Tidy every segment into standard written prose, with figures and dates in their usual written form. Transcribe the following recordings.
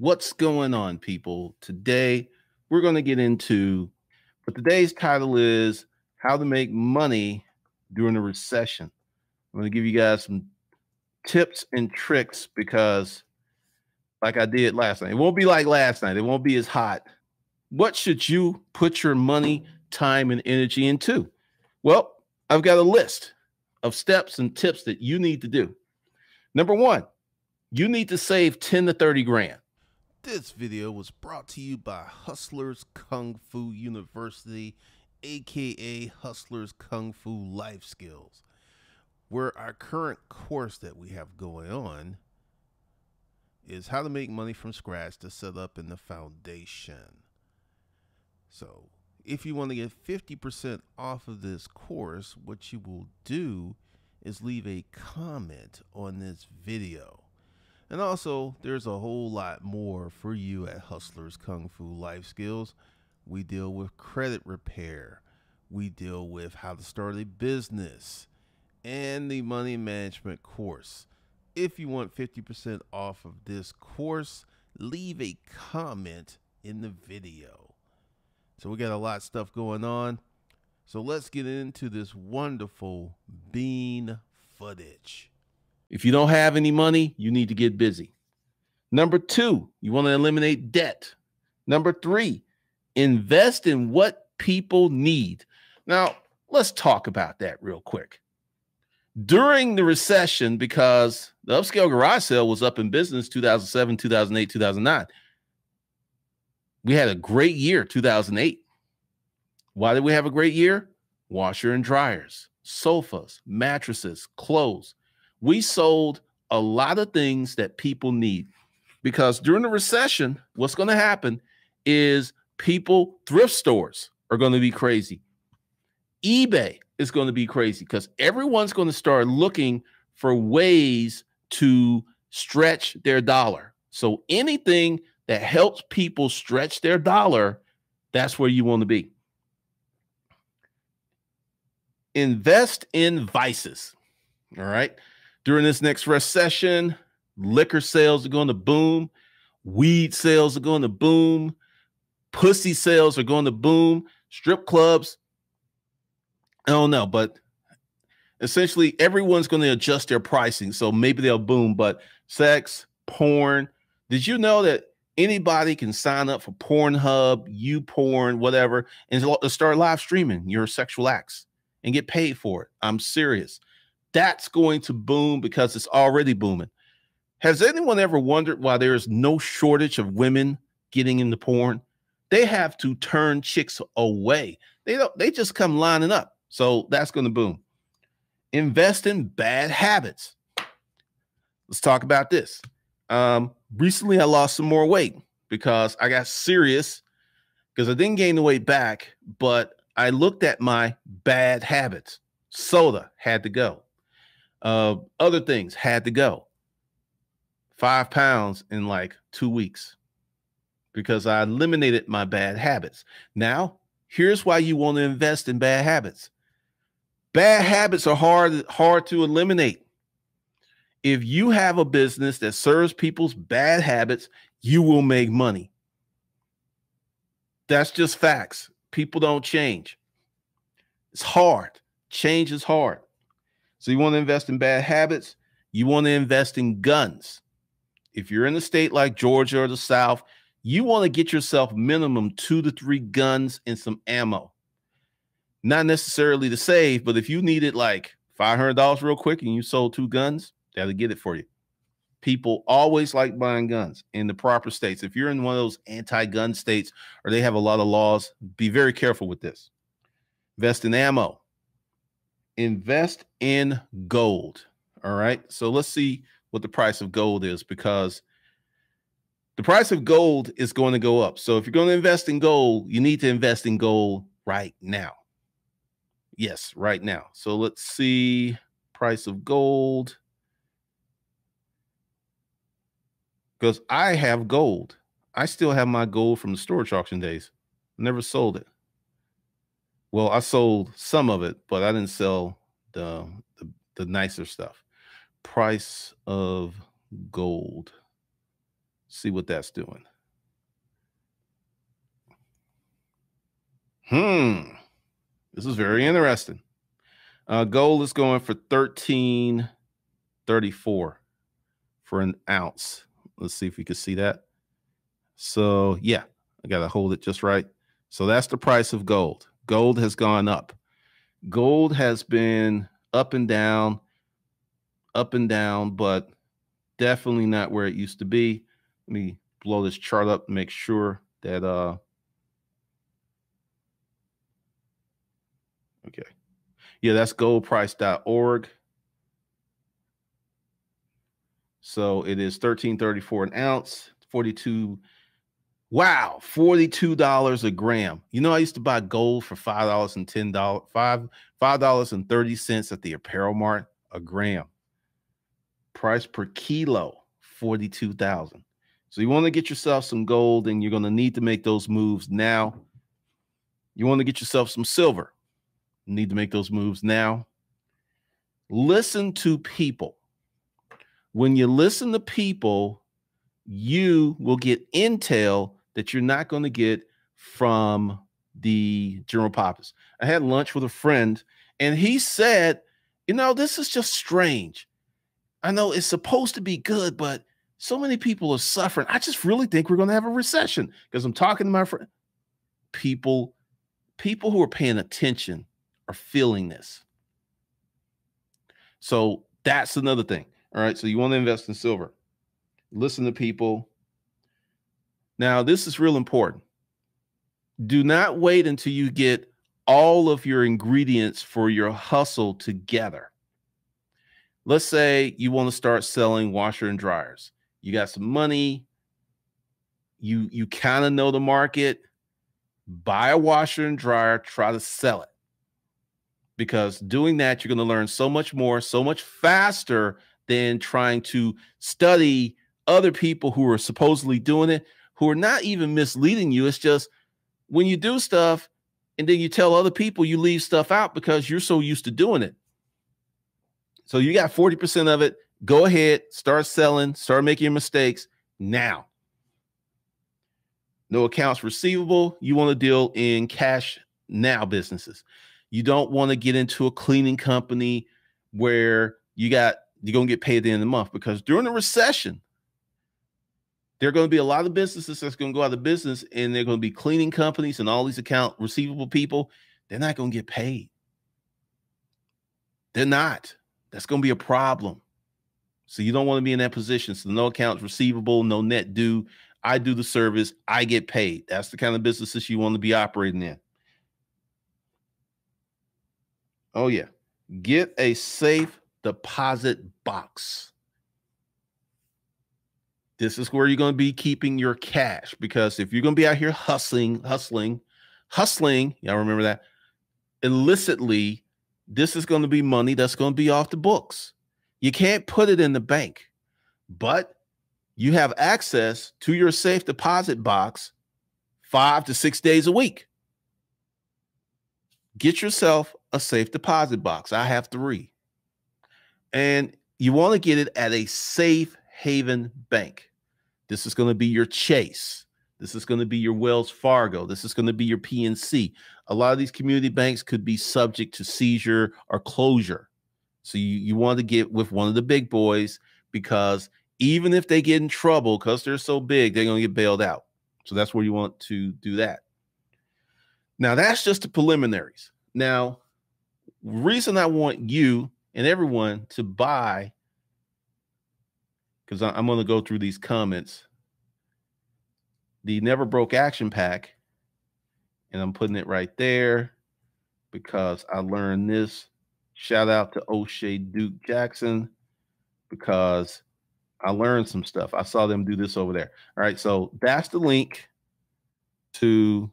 What's going on, people? Today, we're going to get into what today's title is, How to Make Money During a Recession. I'm going to give you guys some tips and tricks because like I did last night, it won't be like last night. It won't be as hot. What should you put your money, time, and energy into? Well, I've got a list of steps and tips that you need to do. Number one, you need to save 10 to 30 grand. This video was brought to you by Hustler's Kung Fu University, aka Hustler's Kung Fu Life Skills, where our current course that we have going on is how to make money from scratch to set up in the foundation. So if you want to get 50% off of this course, what you will do is leave a comment on this video. And also, there's a whole lot more for you at Hustler's Kung Fu Life Skills. We deal with credit repair. We deal with how to start a business and the money management course. If you want 50% off of this course, leave a comment in the video. So we got a lot of stuff going on. So let's get into this wonderful bean footage. If you don't have any money, you need to get busy. Number two, you want to eliminate debt. Number three, invest in what people need. Now, let's talk about that real quick. During the recession, because the upscale garage sale was up in business 2007, 2008, 2009. We had a great year, 2008. Why did we have a great year? Washer and dryers, sofas, mattresses, clothes. We sold a lot of things that people need because during the recession, what's going to happen is people, thrift stores are going to be crazy. eBay is going to be crazy because everyone's going to start looking for ways to stretch their dollar. So anything that helps people stretch their dollar, that's where you want to be. Invest in vices. All right. During this next recession, liquor sales are going to boom. Weed sales are going to boom. Pussy sales are going to boom. Strip clubs. I don't know, but essentially everyone's going to adjust their pricing. So maybe they'll boom, but sex, porn. Did you know that anybody can sign up for Pornhub, YouPorn, whatever, and start live streaming your sexual acts and get paid for it? I'm serious. That's going to boom because it's already booming. Has anyone ever wondered why there is no shortage of women getting into porn? They have to turn chicks away. They just come lining up. So that's going to boom. Invest in bad habits. Let's talk about this. Recently, I lost some more weight because I got serious because I didn't gain the weight back, but I looked at my bad habits. Soda had to go. Other things had to go. 5 pounds in like 2 weeks because I eliminated my bad habits. Now, here's why you want to invest in bad habits. Bad habits are hard to eliminate. If you have a business that serves people's bad habits, you will make money. That's just facts. People don't change. It's hard. Change is hard. So you want to invest in bad habits. You want to invest in guns. If you're in a state like Georgia or the South, you want to get yourself minimum 2 to 3 guns and some ammo. Not necessarily to save, but if you needed like $500 real quick and you sold 2 guns, that'll get it for you. People always like buying guns in the proper states. If you're in one of those anti-gun states or they have a lot of laws, be very careful with this. Invest in ammo. Invest in gold. All right. So let's see what the price of gold is because the price of gold is going to go up. So if you're going to invest in gold, you need to invest in gold right now. Yes, right now. So let's see price of gold. Because I have gold. I still have my gold from the storage auction days. I never sold it. Well, I sold some of it, but I didn't sell the nicer stuff. Price of gold. See what that's doing. This is very interesting. Gold is going for $13.34 for an ounce. Let's see if we can see that. So yeah, I got to hold it just right. So that's the price of gold. Gold has gone up. Gold has been up and down, but definitely not where it used to be. Let me blow this chart up and make sure that, okay. Yeah, that's goldprice.org. So it is $13.34 an ounce, $42 a gram. You know, I used to buy gold for $5.30 at the apparel mart a gram. Price per kilo, $42,000. So you want to get yourself some gold, and you're going to need to make those moves now. You want to get yourself some silver. You need to make those moves now. Listen to people. When you listen to people, you will get intel that you're not going to get from the general populace. I had lunch with a friend, and he said, you know, this is just strange. I know it's supposed to be good, but so many people are suffering. I just really think we're going to have a recession, because I'm talking to my friend. People who are paying attention are feeling this. So that's another thing. All right. So you want to invest in silver. Listen to people. Now, this is real important. Do not wait until you get all of your ingredients for your hustle together. Let's say you want to start selling washer and dryers. You got some money. You kind of know the market. Buy a washer and dryer. Try to sell it. Because doing that, you're going to learn so much more, so much faster than trying to study other people who are supposedly doing it, who are not even misleading you. It's just when you do stuff and then you tell other people, you leave stuff out because you're so used to doing it. So you got 40% of it. Go ahead, start selling, start making your mistakes now. No accounts receivable. You want to deal in cash now businesses. You don't want to get into a cleaning company where you're going to get paid at the end of the month, because during the recession, there are going to be a lot of businesses that's going to go out of business, and they're going to be cleaning companies and all these account receivable people. They're not going to get paid. They're not. That's going to be a problem. So you don't want to be in that position. So no accounts receivable, no net due. I do the service. I get paid. That's the kind of businesses you want to be operating in. Oh, yeah. Get a safe deposit box. This is where you're going to be keeping your cash, because if you're going to be out here hustling, y'all remember that, illicitly, this is going to be money that's going to be off the books. You can't put it in the bank, but you have access to your safe deposit box 5 to 6 days a week. Get yourself a safe deposit box. I have 3. And you want to get it at a safe haven bank. This is going to be your Chase. This is going to be your Wells Fargo. This is going to be your PNC. A lot of these community banks could be subject to seizure or closure. So you want to get with one of the big boys, because even if they get in trouble, because they're so big, they're going to get bailed out. So that's where you want to do that. Now, that's just the preliminaries. Now, the reason I want you and everyone to buy, because I'm going to go through these comments, the Never Broke Action Pack, and I'm putting it right there because I learned this. Shout out to O'Shea Duke Jackson, because I learned some stuff. I saw them do this over there. All right, so that's the link to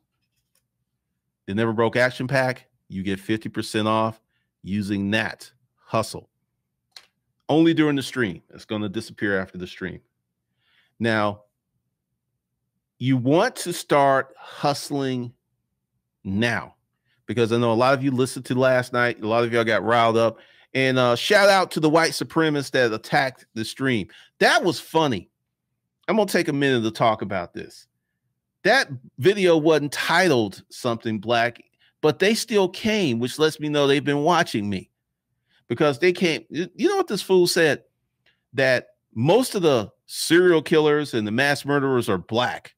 the Never Broke Action Pack. You get 50% off using that. Hustle. Only during the stream. It's going to disappear after the stream. Now, you want to start hustling now, because I know a lot of you listened to last night. A lot of y'all got riled up. And shout out to the white supremacists that attacked the stream. That was funny. I'm going to take a minute to talk about this. That video wasn't titled something black, but they still came, which lets me know they've been watching me, because they came. You know what this fool said? That most of the serial killers and the mass murderers are black.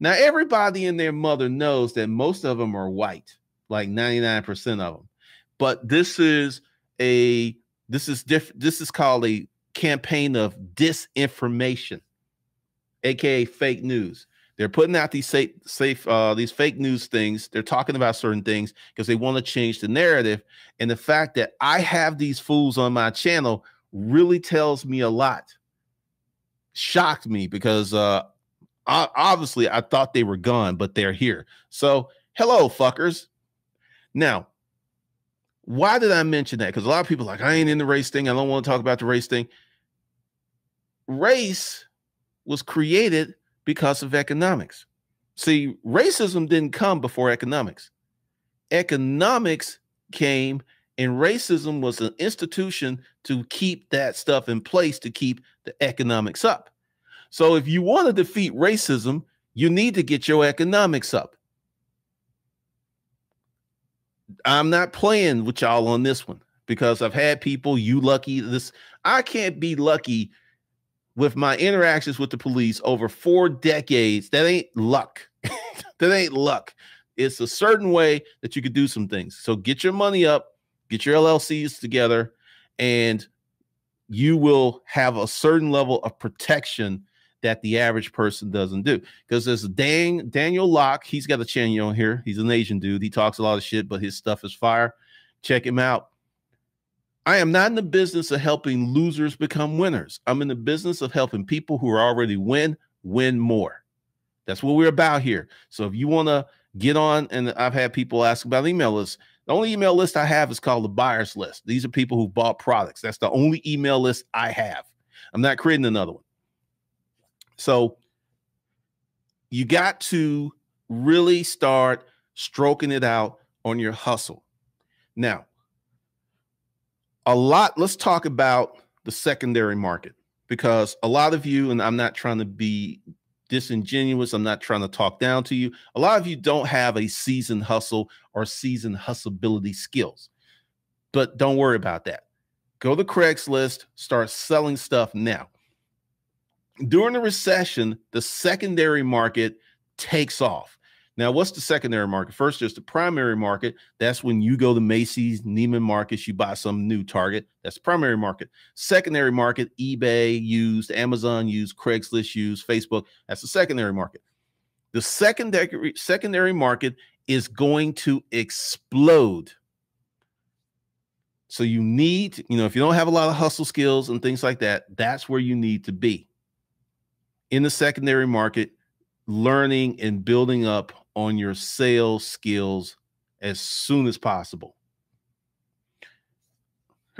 Now, everybody and their mother knows that most of them are white, like 99% of them. But this is called a campaign of disinformation, aka fake news. They're putting out these these fake news things. They're talking about certain things because they want to change the narrative. And the fact that I have these fools on my channel really tells me a lot. Shocked me, because obviously I thought they were gone, but they're here. So hello, fuckers. Now, why did I mention that? Because a lot of people are like, I ain't in the race thing. I don't want to talk about the race thing. Race was created because of economics. See, racism didn't come before economics. Economics came, and racism was an institution to keep that stuff in place, to keep the economics up. So if you want to defeat racism, you need to get your economics up. I'm not playing with y'all on this one, because I've had people, you lucky, this, I can't be lucky with my interactions with the police over 4 decades. That ain't luck. That ain't luck. It's a certain way that you could do some things. So get your money up, get your LLCs together, and you will have a certain level of protection that the average person doesn't do. Because there's Daniel Locke. He's got a channel on here. He's an Asian dude. He talks a lot of shit, but his stuff is fire. Check him out. I am not in the business of helping losers become winners. I'm in the business of helping people who are already win more. That's what we're about here. So if you want to get on, and I've had people ask about email lists. The only email list I have is called the buyers list. These are people who bought products. That's the only email list I have. I'm not creating another one. So you got to really start stroking it out on your hustle. Now, let's talk about the secondary market, because a lot of you, and I'm not trying to be disingenuous, I'm not trying to talk down to you, a lot of you don't have a seasoned hustle or seasoned hustleability skills, but don't worry about that. Go to Craigslist, start selling stuff now. During the recession, the secondary market takes off. Now, what's the secondary market? First, there's the primary market. That's when you go to Macy's, Neiman Marcus, you buy some new Target. That's the primary market. Secondary market, eBay used, Amazon used, Craigslist used, Facebook. That's the secondary market. The secondary market is going to explode. So you need, if you don't have a lot of hustle skills and things like that, that's where you need to be. In the secondary market, learning and building up on your sales skills as soon as possible.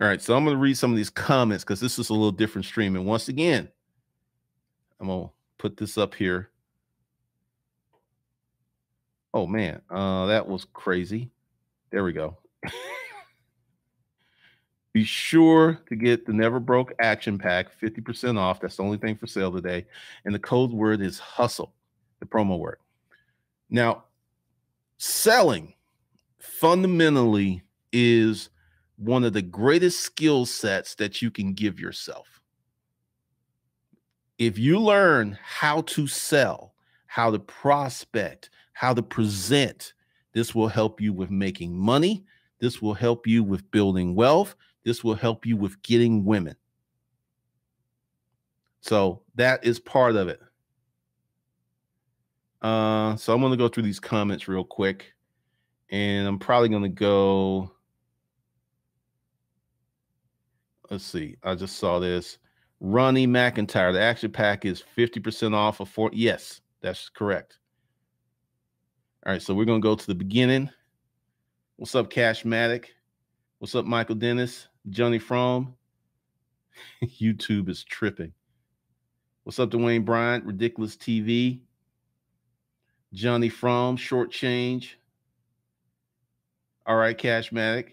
All right, so I'm going to read some of these comments, because this is a little different stream. And once again, I'm going to put this up here. Oh, man, that was crazy. There we go. Be sure to get the Never Broke Action Pack, 50% off. That's the only thing for sale today. And the code word is hustle, the promo word. Now, selling fundamentally is one of the greatest skill sets that you can give yourself. If you learn how to sell, how to prospect, how to present, this will help you with making money. This will help you with building wealth. This will help you with getting women. So that is part of it. So I'm going to go through these comments real quick. And I'm probably going to go. Let's see. I just saw this. Ronnie McIntyre. The action pack is 50% off of 4. Yes, that's correct. All right. So we're going to go to the beginning. What's up, Cashmatic? What's up, Michael Dennis? Johnny Frome. YouTube is tripping. What's up, Dwayne Bryant? Ridiculous TV. Johnny Frome, short change. All right, Cashmatic.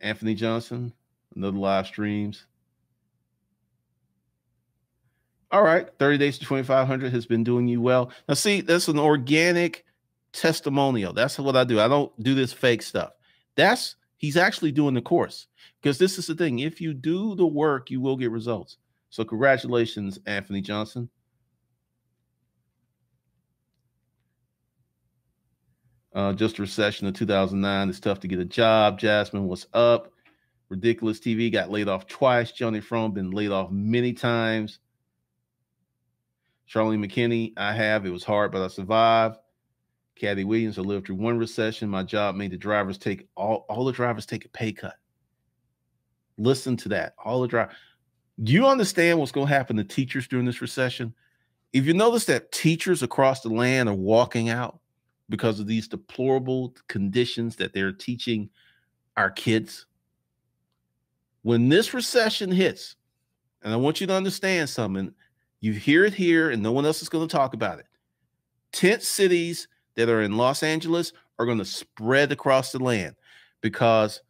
Anthony Johnson, another live streams. All right. 30 Days to 2500 has been doing you well. Now, see, that's an organic testimonial. That's what I do. I don't do this fake stuff. That's he's actually doing the course, because this is the thing. If you do the work, you will get results. So congratulations, Anthony Johnson. Just a recession of 2009. It's tough to get a job. Jasmine, what's up? Ridiculous TV got laid off twice. Johnny Frome been laid off many times. Charlie McKinney, I have. It was hard, but I survived. Kathy Williams, I lived through one recession. My job made the drivers take all the drivers take a pay cut. Listen to that. All the drivers. Do you understand what's going to happen to teachers during this recession? If you notice that teachers across the land are walking out because of these deplorable conditions that they're teaching our kids. When this recession hits, and I want you to understand something, you hear it here and no one else is going to talk about it. Tent cities that are in Los Angeles are going to spread across the land, because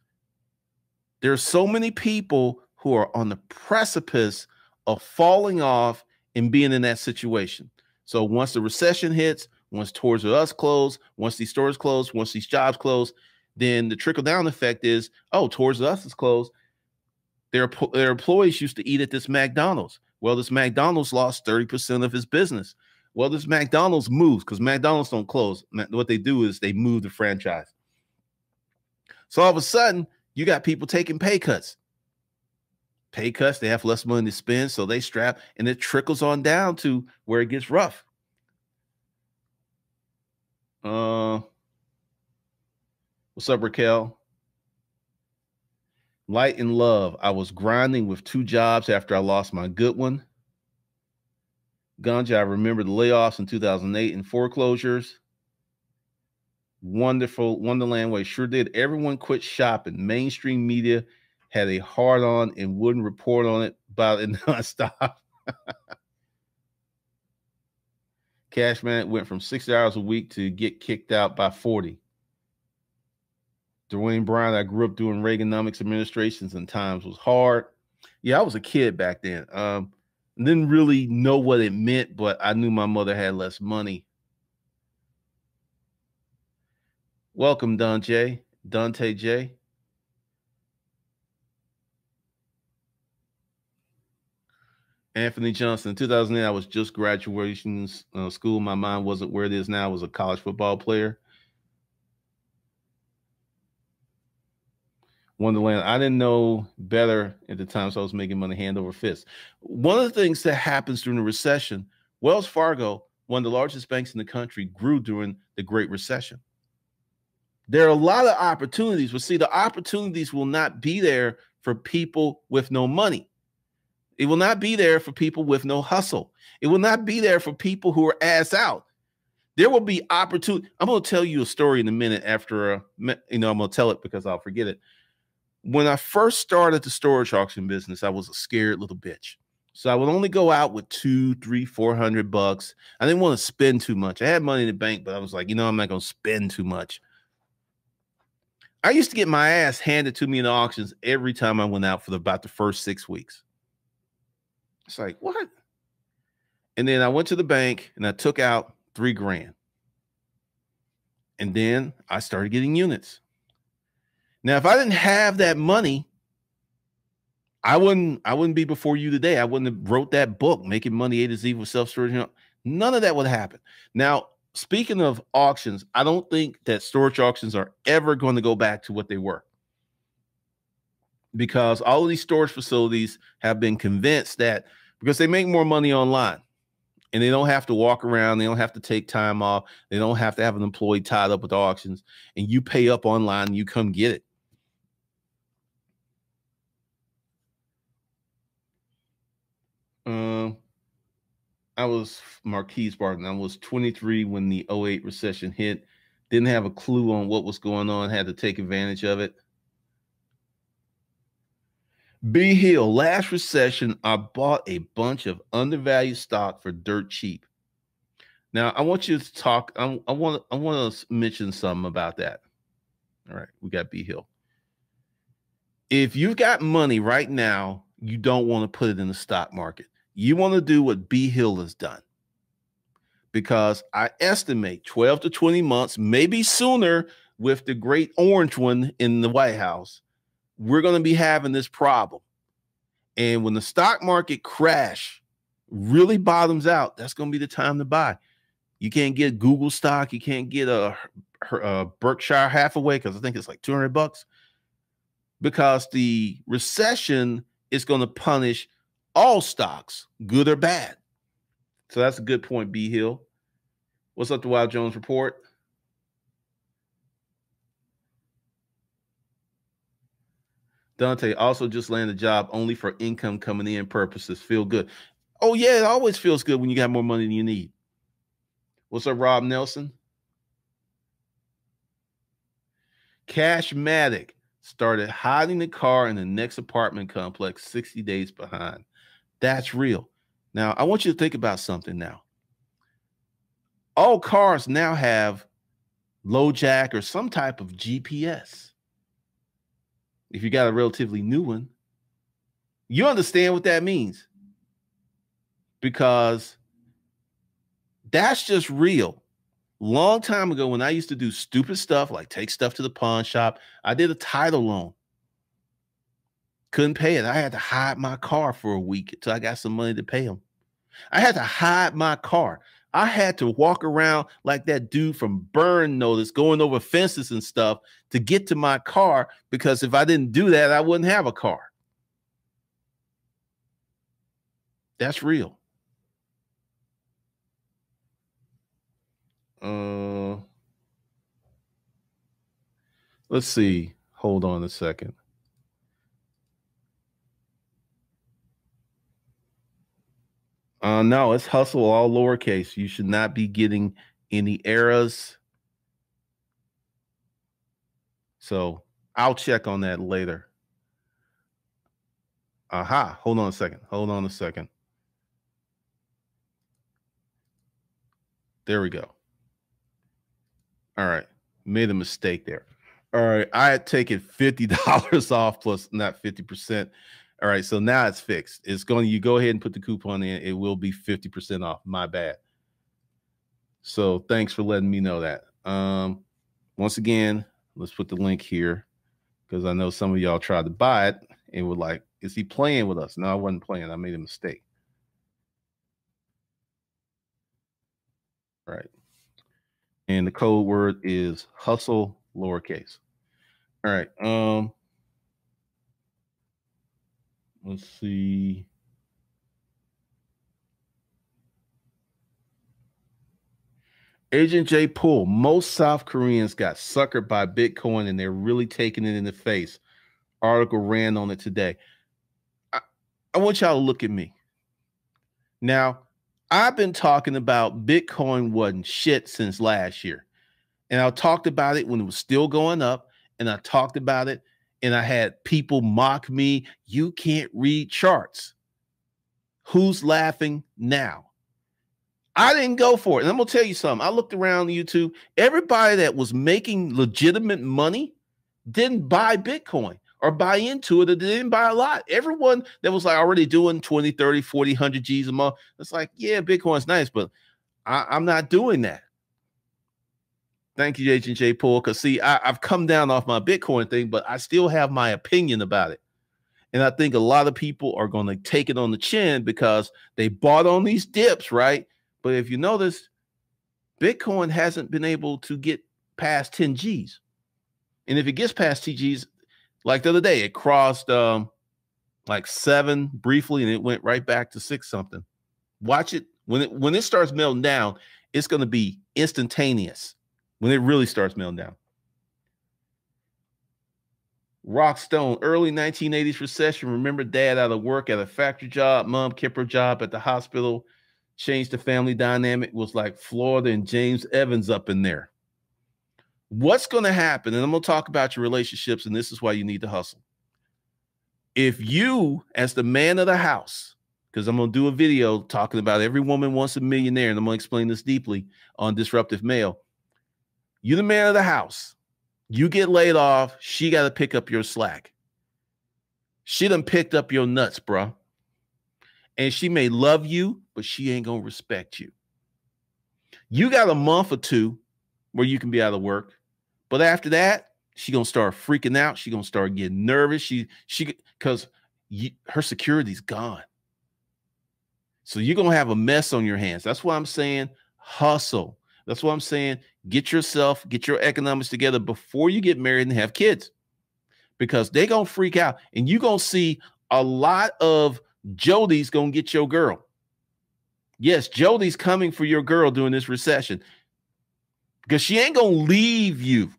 there are so many people who are on the precipice of falling off and being in that situation. So once the recession hits, once Toys R Us close, once these stores close, once these jobs close, then the trickle-down effect is, oh, Toys R Us is closed. Their employees used to eat at this McDonald's. Well, this McDonald's lost 30% of his business. Well, this McDonald's moves, because McDonald's don't close. What they do is they move the franchise. So all of a sudden, you got people taking pay cuts. Pay cuts, they have less money to spend, so they strap, and it trickles on down to where it gets rough. What's up, Raquel? Light and love. I was grinding with two jobs after I lost my good one. Ganja, I remember the layoffs in 2008 and foreclosures. Wonderful Wonderland Way. Sure did. Everyone quit shopping. Mainstream media had a hard on and wouldn't report on it about it nonstop. Cashman went from 60 hours a week to get kicked out by 40. Dwayne Bryan, I grew up doing Reaganomics administrations and times was hard. Yeah, I was a kid back then. Didn't really know what it meant, but I knew my mother had less money. Welcome, Dante J. Anthony Johnson, in 2008, I was just graduating school. My mind wasn't where it is now. I was a college football player. Wonderland, I didn't know better at the time, so I was making money hand over fist. One of the things that happens during the recession, Wells Fargo, one of the largest banks in the country, grew during the Great Recession. There are a lot of opportunities, but see, the opportunities will not be there for people with no money. It will not be there for people with no hustle. It will not be there for people who are ass out. There will be opportunity. I'm going to tell you a story in a minute after, I'm going to tell it because I'll forget it. When I first started the storage auction business, I was a scared little bitch. So I would only go out with $200, $300, $400. I didn't want to spend too much. I had money in the bank, but I was like, I'm not going to spend too much. I used to get my ass handed to me in the auctions every time I went out for about the first 6 weeks. It's like, what? And then I went to the bank and I took out $3,000. And then I started getting units. Now, if I didn't have that money, I wouldn't be before you today. I wouldn't have wrote that book, Making Money A to Z with Self-Storage. None of that would happen. Now, speaking of auctions, I don't think that storage auctions are ever going to go back to what they were, because all of these storage facilities have been convinced that because they make more money online and they don't have to walk around, they don't have to take time off, they don't have to have an employee tied up with the auctions, and you pay up online and you come get it. I was Marquise Barton. I was 23 when the 08 recession hit. Didn't have a clue on what was going on. Had to take advantage of it. B. Hill, last recession, I bought a bunch of undervalued stock for dirt cheap. Now, I want you to talk. I want to mention something about that. All right, we got B. Hill. If you've got money right now, you don't want to put it in the stock market. You want to do what B. Hill has done, because I estimate 12 to 20 months, maybe sooner, with the great orange one in the White House, we're going to be having this problem. And when the stock market crash really bottoms out, that's going to be the time to buy. You can't get Google stock. You can't get a Berkshire Hathaway, because I think it's like 200 bucks. Because the recession is going to punish all stocks, good or bad. So that's a good point, B. Hill. What's up, the Wild Jones Report? Dante, also just landed a job only for income coming in purposes. Feel good. Oh, yeah, it always feels good when you got more money than you need. What's up, Rob Nelson? Cashmatic started hiding the car in the next apartment complex 60 days behind. That's real. Now, I want you to think about something now. All cars now have low jack or some type of GPS. If you got a relatively new one, you understand what that means, because that's just real. Long time ago, when I used to do stupid stuff like take stuff to the pawn shop, I did a title loan. Couldn't pay it. I had to hide my car for a week until I got some money to pay them. I had to hide my car. I had to walk around like that dude from Burn Notice going over fences and stuff to get to my car, because if I didn't do that, I wouldn't have a car. That's real. Let's see. Hold on a second. No, it's hustle, all lowercase. You should not be getting any errors. So I'll check on that later. Aha. Hold on a second. Hold on a second. There we go. All right. Made a mistake there. All right. I had taken $50 off plus not 50%. All right, so now it's fixed. It's going. You go ahead and put the coupon in. It will be 50% off. My bad. So thanks for letting me know that. Once again, let's put the link here, because I know some of y'all tried to buy it and were like, "Is he playing with us?" No, I wasn't playing. I made a mistake. All right, and the code word is hustle, lowercase. All right. Let's see. Agent J. Poole, most South Koreans got suckered by Bitcoin and they're really taking it in the face. Article ran on it today. I want y'all to look at me. Now, I've been talking about Bitcoin wasn't shit since last year. And I talked about it when it was still going up. And I talked about it. And I had people mock me. You can't read charts. Who's laughing now? I didn't go for it. And I'm going to tell you something. I looked around YouTube. Everybody that was making legitimate money didn't buy Bitcoin or buy into it, or they didn't buy a lot. Everyone that was like already doing 20, 30, 40, 100 G's a month, it's like, yeah, Bitcoin's nice, but I'm not doing that. Thank you, Agent J. Paul. Because, see, I've come down off my Bitcoin thing, but I still have my opinion about it. And I think a lot of people are going to take it on the chin because they bought on these dips, right? But if you notice, Bitcoin hasn't been able to get past 10 Gs. And if it gets past 10 Gs, like the other day, it crossed like 7 briefly, and it went right back to 6 something. Watch it. When it starts melting down, it's going to be instantaneous. When it really starts melting down. Rock Stone, early 1980s recession. Remember dad out of work at a factory job, mom kept her job at the hospital, changed the family dynamic, was like Florida and James Evans up in there. What's going to happen? And I'm going to talk about your relationships, and this is why you need to hustle. If you, as the man of the house, because I'm going to do a video talking about every woman wants a millionaire, and I'm going to explain this deeply on Disruptive Male. You're the man of the house. You get laid off. She got to pick up your slack. She done picked up your nuts, bro. And she may love you, but she ain't going to respect you. You got a month or two where you can be out of work. But after that, she's going to start freaking out. She's going to start getting nervous. Because her security's gone. So you're going to have a mess on your hands. That's why I'm saying hustle. That's why I'm saying get your economics together before you get married and have kids. Because they're going to freak out. And you're going to see a lot of Jody's going to get your girl. Yes, Jody's coming for your girl during this recession. Because she ain't going to leave you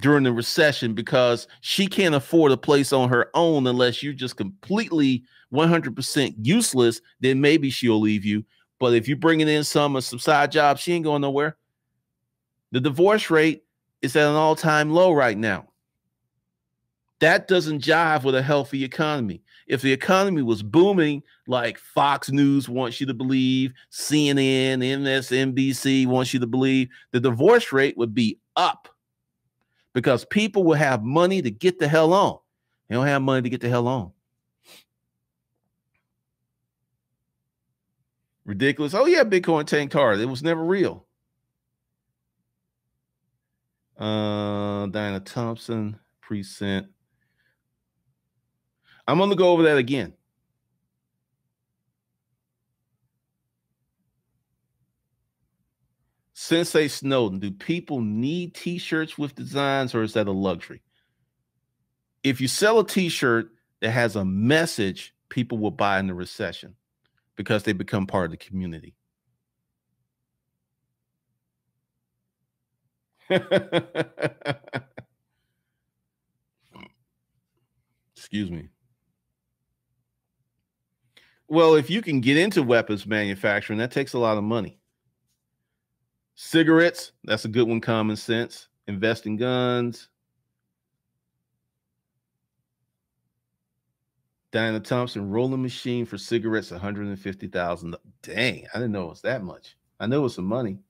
during the recession because she can't afford a place on her own unless you're just completely 100% useless. Then maybe she'll leave you. But if you're bringing in some side job, she ain't going nowhere. The divorce rate is at an all-time low right now. That doesn't jive with a healthy economy. If the economy was booming, like Fox News wants you to believe, CNN, MSNBC wants you to believe, the divorce rate would be up because people will have money to get the hell on. They don't have money to get the hell on. Ridiculous. Oh, yeah, Bitcoin tanked hard. It was never real. Diana Thompson, Precinct. I'm going to go over that again. Sensei Snowden, do people need t-shirts with designs or is that a luxury? If you sell a t-shirt that has a message, people will buy in the recession because they become part of the community. Excuse me. Well, if you can get into weapons manufacturing, that takes a lot of money. Cigarettes, that's a good one, common sense. Invest in guns. Diana Thompson, rolling machine for cigarettes, $150,000. Dang, I didn't know it was that much. I know it was some money.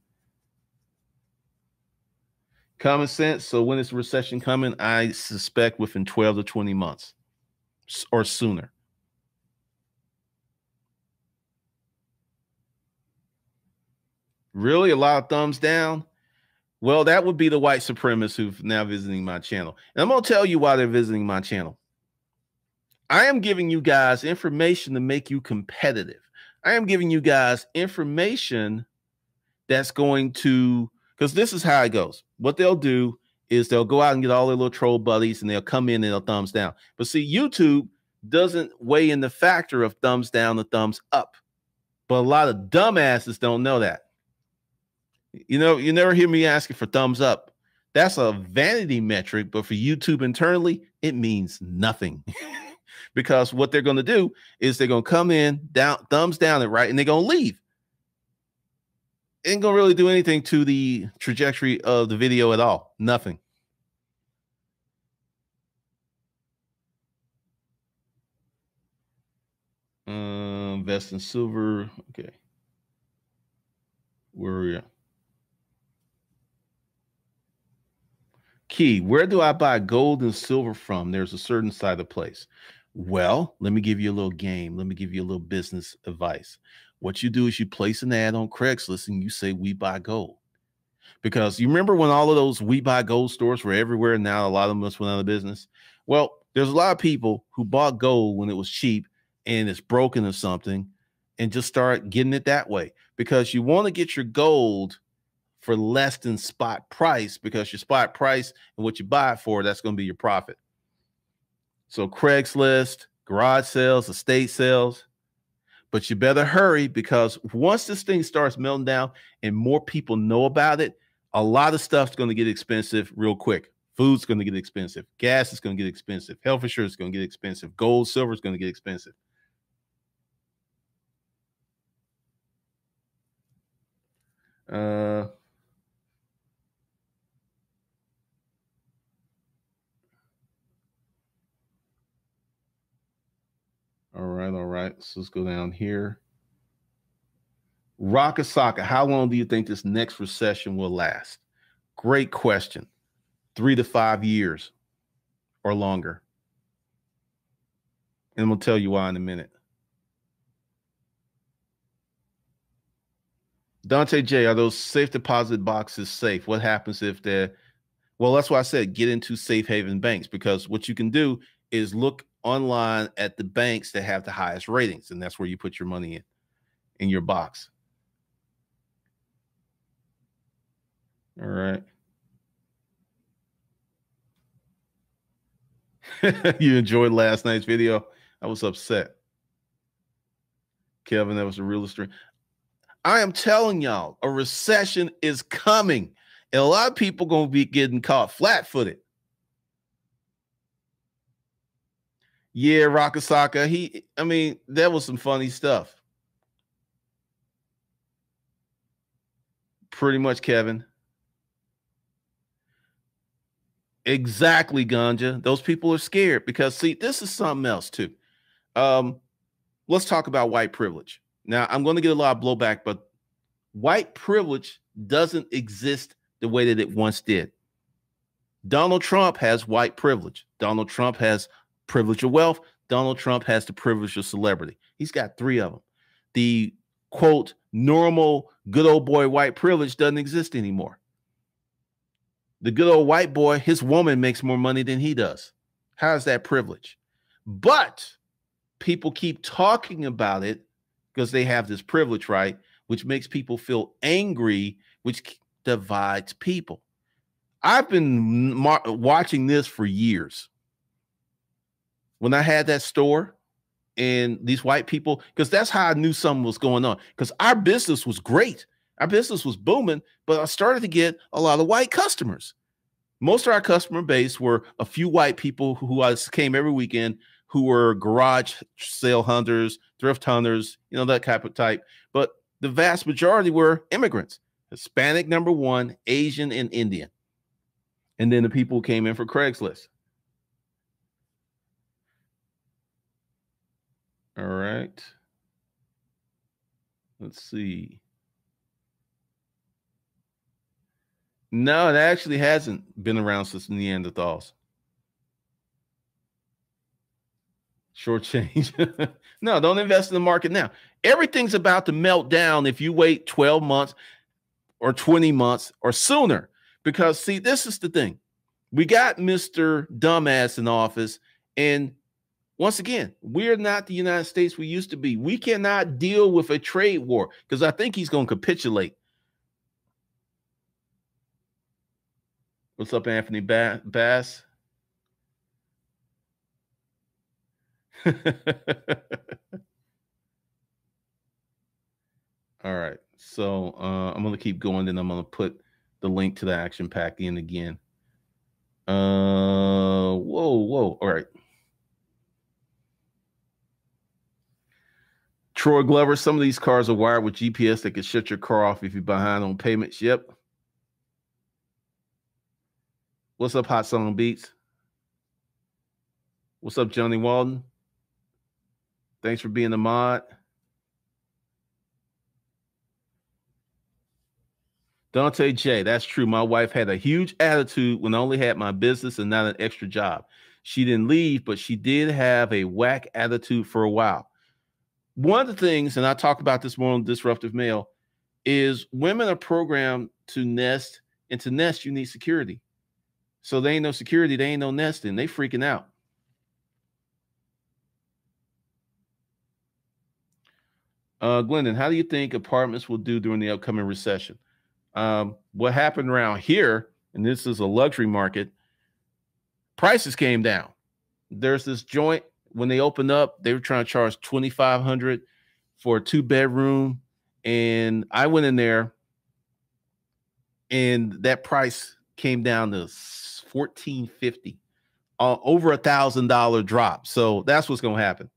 Common sense, so when is the recession coming? I suspect within 12 to 20 months or sooner. Really? A lot of thumbs down? Well, that would be the white supremacists who've now visiting my channel. And I'm going to tell you why they're visiting my channel. I am giving you guys information to make you competitive. I am giving you guys information that's going to, because this is how it goes. What they'll do is they'll go out and get all their little troll buddies and they'll come in and they'll thumbs down. But see, YouTube doesn't weigh in the factor of thumbs down or thumbs up. But a lot of dumbasses don't know that. You know, you never hear me asking for thumbs up. That's a vanity metric, but for YouTube internally, it means nothing. Because what they're going to do is they're going to come in, down, thumbs down it right, and they're going to leave. Ain't going to really do anything to the trajectory of the video at all. Nothing. Invest in silver. Okay. Where are we at? Key, where do I buy gold and silver from? There's a certain side of the place. Well, let me give you a little game. Let me give you a little business advice. What you do is you place an ad on Craigslist and you say, we buy gold. Because you remember when all of those we buy gold stores were everywhere and now a lot of them just went out of business? Well, there's a lot of people who bought gold when it was cheap and it's broken or something and just start getting it that way. Because you want to get your gold for less than spot price because your spot price and what you buy it for, that's going to be your profit. So Craigslist, garage sales, estate sales. But you better hurry because once this thing starts melting down and more people know about it, a lot of stuff's going to get expensive real quick. Food's going to get expensive. Gas is going to get expensive. Health insurance is going to get expensive. Gold, silver is going to get expensive. All right. So let's go down here. Rockasaka, how long do you think this next recession will last? Great question. 3 to 5 years or longer. And I'm going to tell you why in a minute. Dante J, are those safe deposit boxes safe? What happens if they're, well, that's why I said get into safe haven banks, because what you can do is look online at the banks that have the highest ratings, and that's where you put your money in your box. All right. You enjoyed last night's video? I was upset. Kevin, that was a real stream. I am telling y'all, a recession is coming. And a lot of people going to be getting caught flat-footed. Yeah, Rakasaka, I mean, that was some funny stuff. Pretty much, Kevin. Exactly, Ganja. Those people are scared because, see, this is something else, too. Let's talk about white privilege. Now, I'm going to get a lot of blowback, but white privilege doesn't exist the way that it once did. Donald Trump has white privilege. Donald Trump has privilege of wealth. Donald Trump has the privilege of celebrity. He's got three of them. The, quote, normal good old boy white privilege doesn't exist anymore. The good old white boy, his woman makes more money than he does. How's that privilege? But people keep talking about it because they have this privilege, right? Which makes people feel angry, which divides people. I've been watching this for years. When I had that store and these white people, because that's how I knew something was going on, because our business was great. Our business was booming, but I started to get a lot of white customers. Most of our customer base were a few white people who came every weekend, who were garage sale hunters, thrift hunters, you know, that type. But the vast majority were immigrants, Hispanic number one, Asian and Indian. And then the people who came in for Craigslist. All right. Let's see. No, it actually hasn't been around since Neanderthals. Short change. No, don't invest in the market now. Everything's about to melt down if you wait 12 months or 20 months or sooner. Because, see, this is the thing. We got Mr. Dumbass in office. And once again, we're not the United States we used to be. We cannot deal with a trade war because I think he's going to capitulate. What's up, Anthony Bass? All right. So I'm going to keep going. Then I'm going to put the link to the action pack in again. Whoa. All right. Troy Glover, some of these cars are wired with GPS that can shut your car off if you're behind on payments. Yep. What's up, Hot Song Beats? What's up, Johnny Walden? Thanks for being a mod. Dante J, that's true. My wife had a huge attitude when I only had my business and not an extra job. She didn't leave, but she did have a whack attitude for a while. One of the things, and I talk about this more on Disruptive Male, is women are programmed to nest, and to nest, you need security. So they ain't no security. They ain't no nesting. They freaking out. Glendon, how do you think apartments will do during the upcoming recession? What happened around here, and this is a luxury market, prices came down. There's this joint. When they opened up, they were trying to charge $2,500 for a two-bedroom. And I went in there, and that price came down to $1,450, over $1,000 drop. So that's what's going to happen.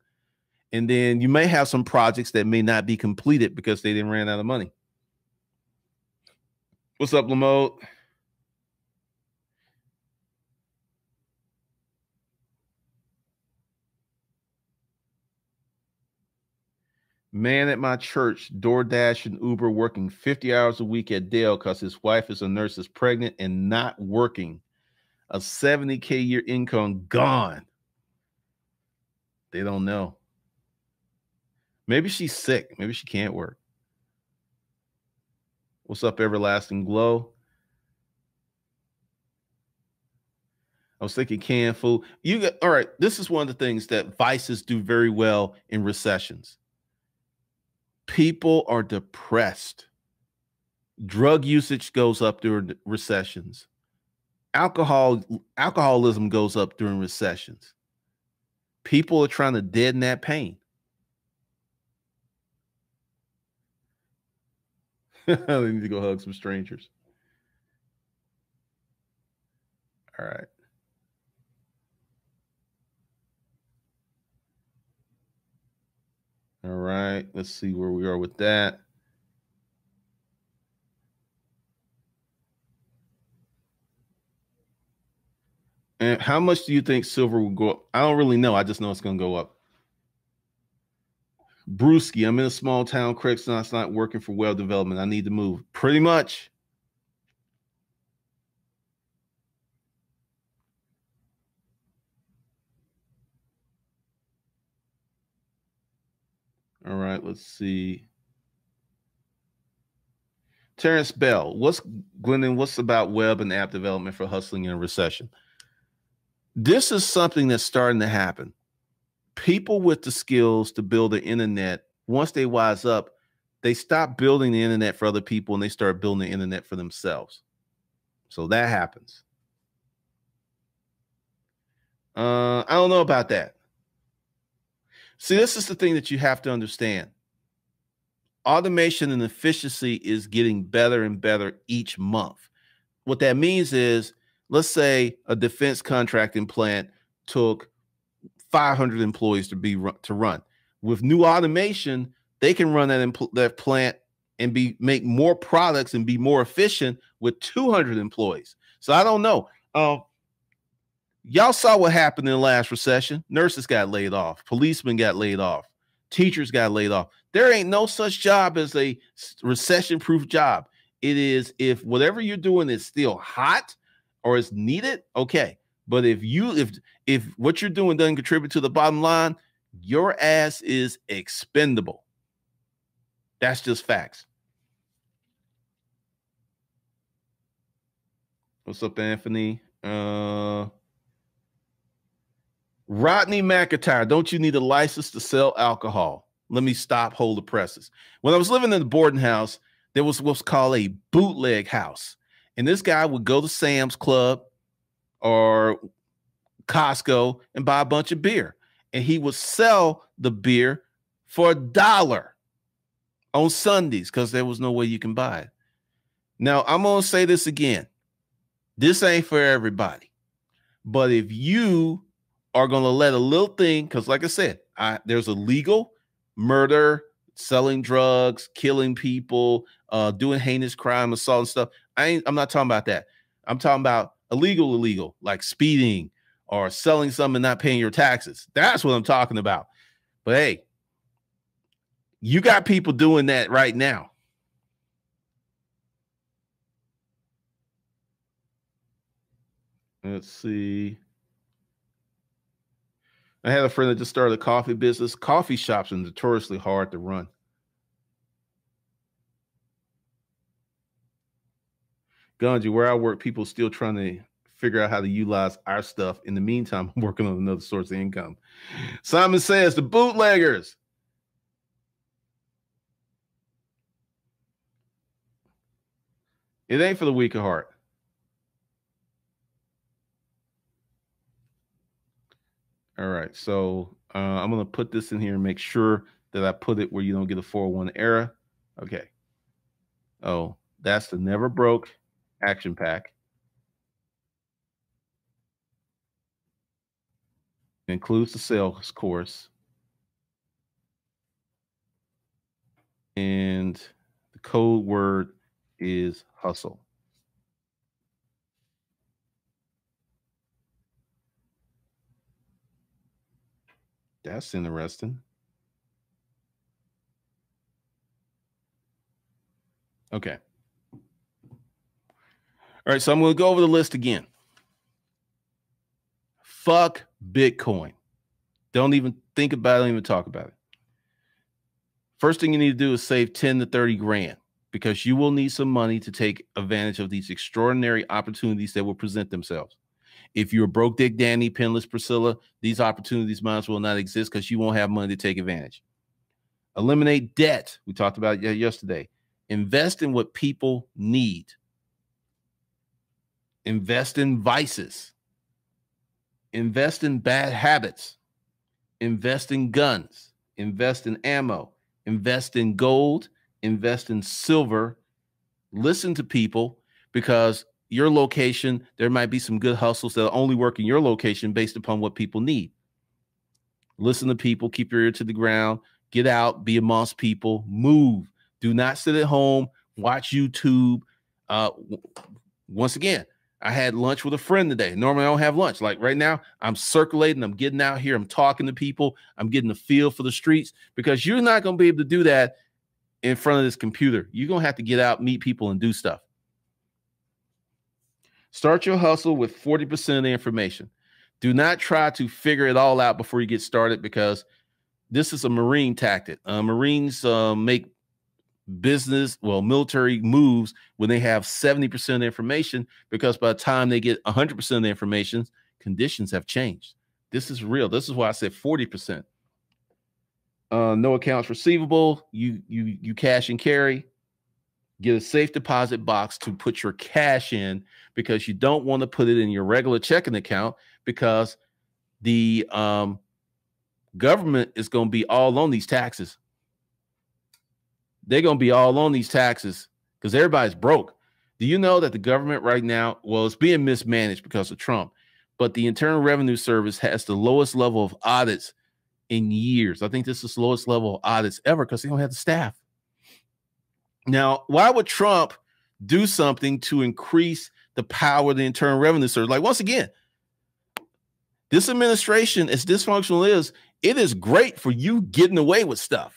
And then you may have some projects that may not be completed because they didn't ran out of money. What's up, Lamode? Man at my church, DoorDash and Uber, working 50 hours a week at Dell because his wife is a nurse, is pregnant and not working. A $70K year income gone. They don't know. Maybe she's sick. Maybe she can't work. What's up, Everlasting Glow? I was thinking canned food. You got, all right, this is one of the things that vices do very well in recessions. People are depressed. Drug usage goes up during recessions. Alcoholism goes up during recessions. People are trying to deaden that pain. I need to go hug some strangers. All right. All right. Let's see where we are with that. And how much do you think silver will go up? I don't really know. I just know it's going to go up. Brewski, I'm in a small town. Craigslist not working for web development. I need to move. Pretty much. All right, let's see. Terrence Bell, what's about web and app development for hustling in a recession? This is something that's starting to happen. People with the skills to build the internet, once they wise up, they stop building the internet for other people and they start building the internet for themselves. So that happens. I don't know about that. See, this is the thing that you have to understand. Automation and efficiency is getting better and better each month. What that means is, let's say a defense contracting plant took 500 employees to run. With new automation, they can run that plant and make more products and be more efficient with 200 employees. So I don't know. Y'all saw what happened in the last recession. Nurses got laid off. Policemen got laid off. Teachers got laid off. There ain't no such job as a recession-proof job. It is if whatever you're doing is still hot or is needed, okay. But if what you're doing doesn't contribute to the bottom line, your ass is expendable. That's just facts. What's up, Anthony? Rodney McIntyre, don't you need a license to sell alcohol? Let me stop, hold the presses. When I was living in the boarding house, there was what's called a bootleg house. And this guy would go to Sam's Club or Costco and buy a bunch of beer. And he would sell the beer for $1 on Sundays because there was no way you can buy it. Now, I'm going to say this again. This ain't for everybody. But if you are going to let a little thing, because like I said, there's illegal murder, selling drugs, killing people, doing heinous crime, assault and stuff. I'm not talking about that. I'm talking about illegal, like speeding or selling something and not paying your taxes. That's what I'm talking about. But hey, you got people doing that right now. Let's see. I had a friend that just started a coffee business. Coffee shops are notoriously hard to run. Ganji, where I work, people still trying to figure out how to utilize our stuff. In the meantime, I'm working on another source of income. Simon says, the bootleggers. It ain't for the weak of heart. All right, so I'm going to put this in here and make sure that I put it where you don't get a 401 error. Okay. Oh, that's the Never Broke Action Pack. It includes the sales course and the code word is hustle. That's interesting. Okay. All right, so I'm going to go over the list again. Fuck Bitcoin. Don't even think about it. Don't even talk about it. First thing you need to do is save 10 to 30 grand. because you will need some money to take advantage of these extraordinary opportunities that will present themselves. If you're broke Dick Danny, Pinless Priscilla, these opportunities might as well not exist because you won't have money to take advantage. Eliminate debt. We talked about it yesterday. Invest in what people need. Invest in vices. Invest in bad habits. Invest in guns. Invest in ammo. Invest in gold. Invest in silver. Listen to people, because your location, there might be some good hustles that only work in your location based upon what people need. Listen to people. Keep your ear to the ground. Get out. Be amongst people. Move. Do not sit at home. Watch YouTube. Once again, I had lunch with a friend today. Normally, I don't have lunch. Like right now, I'm circulating. I'm getting out here. I'm talking to people. I'm getting a feel for the streets, because you're not going to be able to do that in front of this computer. You're going to have to get out, meet people, and do stuff. Start your hustle with 40% of the information. Do not try to figure it all out before you get started, because this is a Marine tactic. Marines make business, well, military moves when they have 70% of the information, because by the time they get 100% of the information, conditions have changed. This is real. This is why I said 40%. No accounts receivable. You cash and carry. Get a safe deposit box to put your cash in, because you don't want to put it in your regular checking account, because the government is going to be all on these taxes. They're going to be all on these taxes because everybody's broke. Do you know that the government right now, well, it's being mismanaged because of Trump, but the Internal Revenue Service has the lowest level of audits in years. I think this is the lowest level of audits ever, because they don't have the staff. Now, why would Trump do something to increase the power of the Internal Revenue Service? Like, once again, this administration, as dysfunctional as it is, great for you getting away with stuff.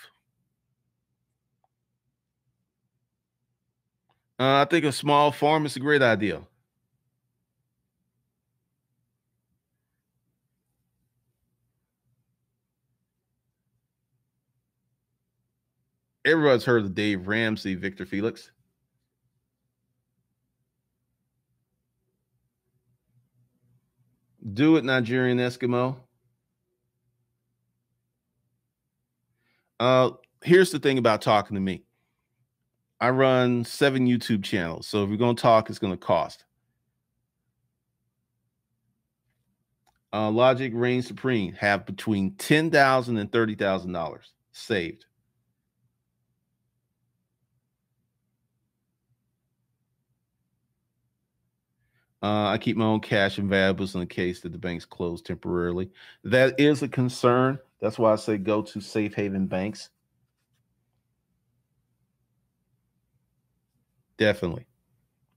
I think a small farm is a great idea. Everybody's heard of Dave Ramsey, Victor Felix. Do it, Nigerian Eskimo. Here's the thing about talking to me. I run 7 YouTube channels. So if you're going to talk, it's going to cost. Logic reigns supreme. Have between $10,000 and $30,000 saved. I keep my own cash and valuables in the case that the banks close temporarily. That is a concern. That's why I say go to safe haven banks. Definitely.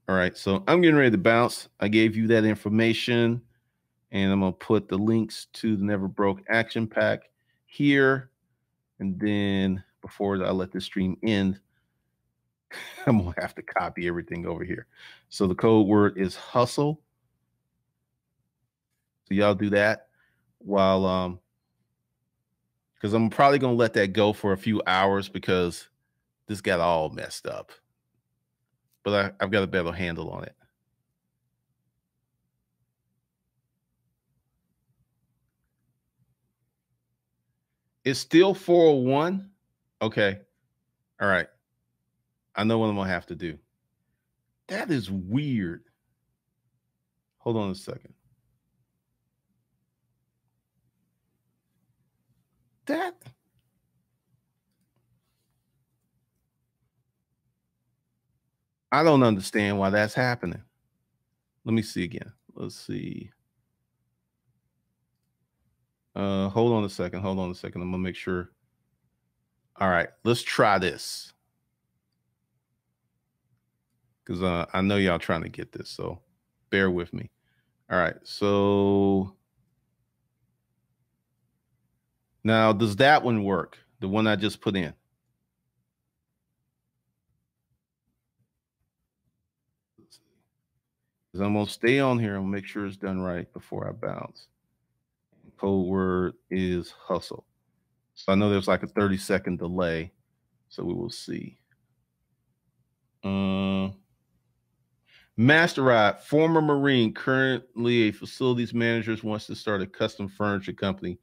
All right. So I'm getting ready to bounce. I gave you that information, and I'm going to put the links to the Never Broke Action Pack here. And then before I let this stream end, I'm going to have to copy everything over here. So the code word is hustle. So y'all do that while, because I'm probably going to let that go for a few hours, because this got all messed up. But I've got a better handle on it. It's still 401. Okay. All right. I know what I'm going to have to do. That is weird. Hold on a second. That. I don't understand why that's happening. Let me see again. Let's see. Hold on a second. Hold on a second. I'm going to make sure. All right. Let's try this. Because I know y'all trying to get this, so bear with me. All right, so now does that one work? The one I just put in? Because I'm going to stay on here and make sure it's done right before I bounce. Code word is hustle. So I know there's like a 30-second delay, so we will see. Masterride, former Marine, currently a facilities manager, wants to start a custom furniture company.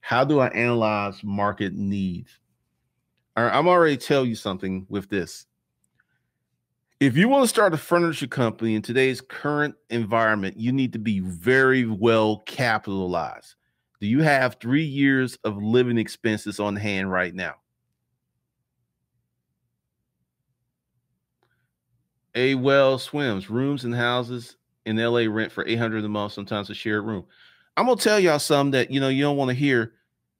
How do I analyze market needs? All right, I'm already telling you something with this. If you want to start a furniture company in today's current environment, you need to be very well capitalized. Do you have 3 years of living expenses on hand right now? A well swims, rooms and houses in LA rent for $800 a month, sometimes a shared room. I'm going to tell y'all something that, you know, you don't want to hear.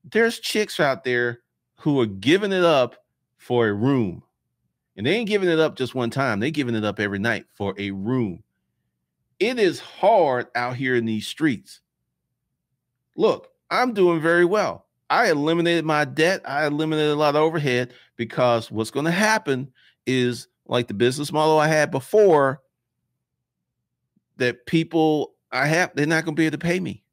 There's chicks out there who are giving it up for a room. And they ain't giving it up just one time. They're giving it up every night for a room. It is hard out here in these streets. Look, I'm doing very well. I eliminated my debt. I eliminated a lot of overhead, because what's going to happen is, like the business model I had before, that people I have, they're not going to be able to pay me.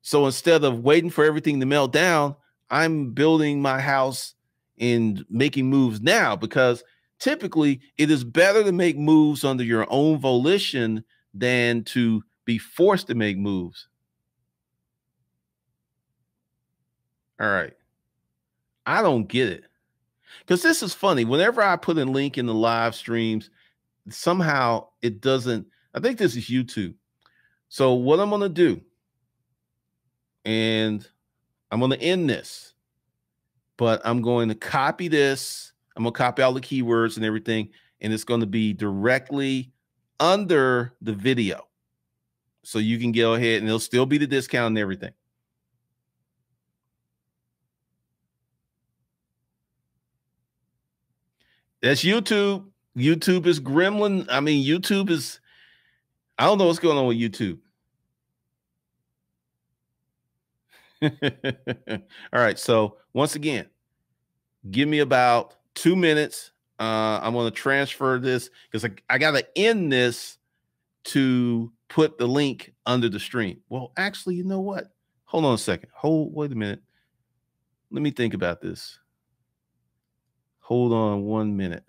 So instead of waiting for everything to melt down, I'm building my house and making moves now, because typically it is better to make moves under your own volition than to be forced to make moves. All right. I don't get it. Because this is funny. Whenever I put a link in the live streams, somehow it doesn't. I think this is YouTube. So what I'm going to do, and I'm going to end this, but I'm going to copy this. I'm going to copy all the keywords and everything, and it's going to be directly under the video. So you can go ahead, and it'll still be the discount and everything. That's YouTube. YouTube is gremlin. I mean, YouTube is, I don't know what's going on with YouTube. All right. So once again, give me about 2 minutes. I'm going to transfer this, because I got to end this to put the link under the stream. Well, actually, you know what? Hold on a second. Wait a minute. Let me think about this. Hold on 1 minute.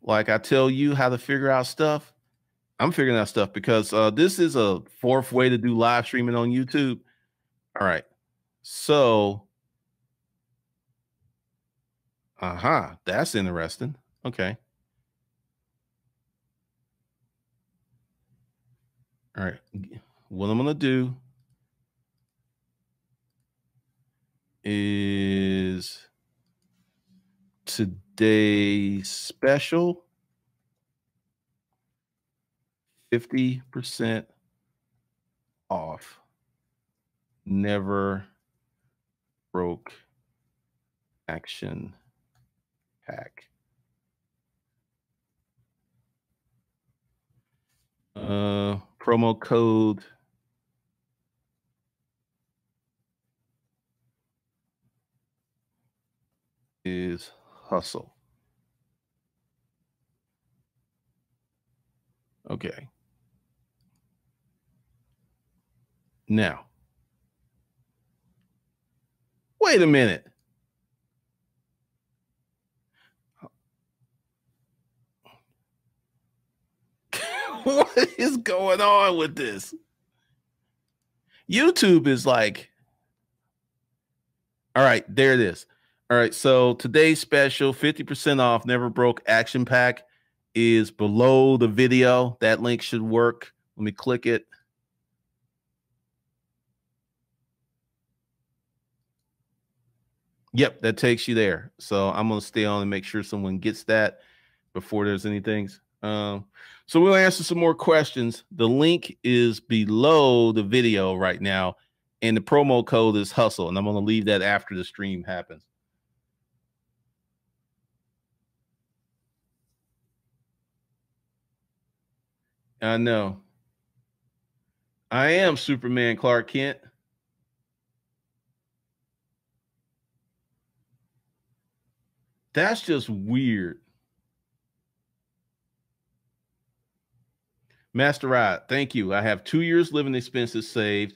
Like I tell you how to figure out stuff, I'm figuring out stuff, because this is a fourth way to do live streaming on YouTube. All right. So, that's interesting. Okay. All right. What I'm going to do is today's special 50% off Never Broke Action Pack. Promo code is hustle. Okay. Now, wait a minute. What is going on with this? YouTube is like, all right, there it is. All right, so today's special 50% off Never Broke Action Pack is below the video. That link should work. Let me click it. Yep, that takes you there. So I'm going to stay on and make sure someone gets that before there's any things. So we'll answer some more questions. The link is below the video right now, and the promo code is hustle, and I'm going to leave that after the stream happens. I know. I am Superman Clark Kent. That's just weird. Master Rod, thank you. I have 2 years living expenses saved.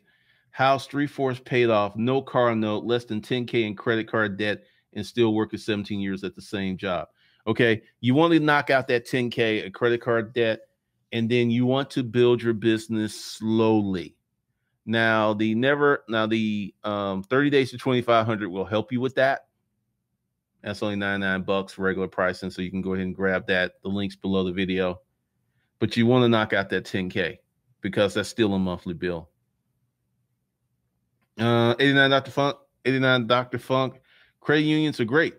House three-fourths paid off, no car note, less than $10K in credit card debt, and still working 17 years at the same job. Okay, you want to knock out that $10K of credit card debt, and then you want to build your business slowly. Now, the 30 days to 2500 will help you with that. That's only $99 regular pricing, so you can go ahead and grab that. The link's below the video. But you want to knock out that $10K because that's still a monthly bill. 89 Dr. Funk. Credit unions are great.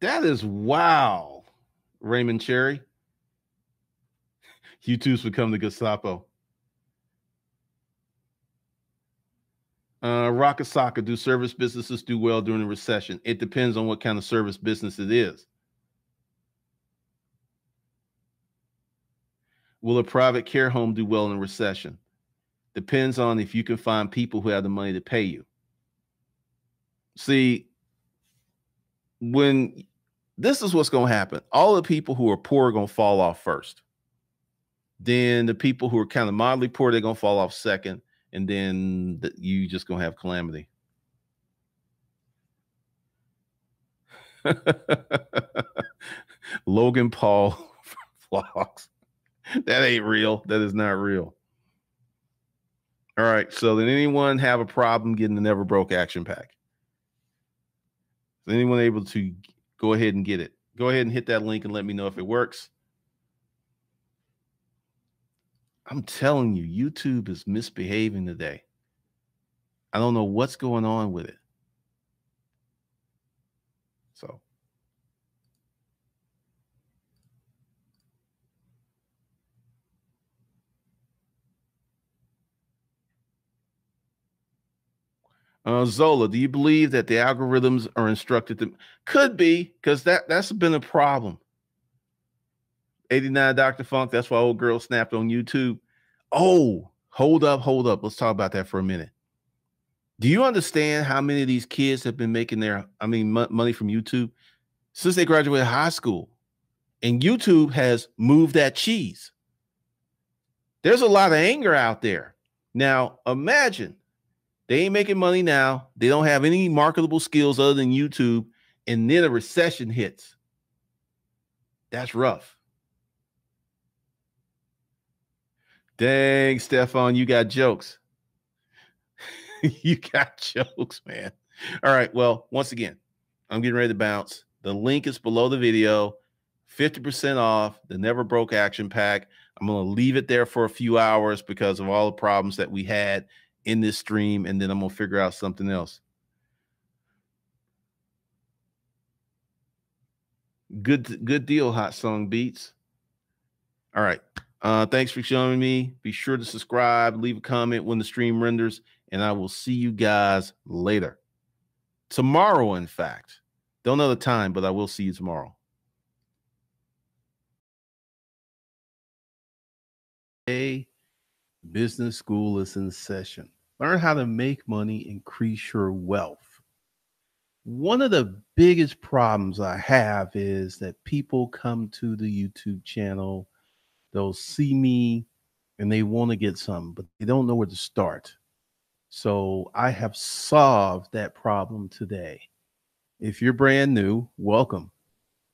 That is wow, Raymond Cherry. You two's become the Gestapo. Rakasaka, do service businesses do well during a recession? It depends on what kind of service business it is. Will a private care home do well in a recession? Depends on if you can find people who have the money to pay you. See, when this is what's going to happen. All the people who are poor are going to fall off first. Then the people who are kind of mildly poor, they're going to fall off second. And then you just going to have calamity. Logan Paul vlogs. That ain't real. That is not real. All right. So did anyone have a problem getting the Never Broke Action Pack? Is anyone able to go ahead and get it? Go ahead and hit that link and let me know if it works. I'm telling you, YouTube is misbehaving today. I don't know what's going on with it. So. Zola, do you believe that the algorithms are instructed to? Could be, because that's been a problem. 89 Dr. Funk, that's why old girl snapped on YouTube. Oh, hold up. Let's talk about that for a minute. Do you understand how many of these kids have been making their, money from YouTube since they graduated high school? And YouTube has moved that cheese. There's a lot of anger out there. Now, imagine they ain't making money now. They don't have any marketable skills other than YouTube. And then a recession hits. That's rough. Dang, Stefan, you got jokes. You got jokes, man. All right. Well, once again, I'm getting ready to bounce. The link is below the video. 50% off the Never Broke Action Pack. I'm going to leave it there for a few hours because of all the problems that we had in this stream. And then I'm going to figure out something else. Good deal, Hot Song Beats. All right. Thanks for joining me. Be sure to subscribe, leave a comment when the stream renders, and I will see you guys later. Tomorrow, in fact. Don't know the time, but I will see you tomorrow. Hey, business school is in session. Learn how to make money, increase your wealth. One of the biggest problems I have is that people come to the YouTube channel. They'll see me and they want to get something, but they don't know where to start. So I have solved that problem today. If you're brand new, welcome.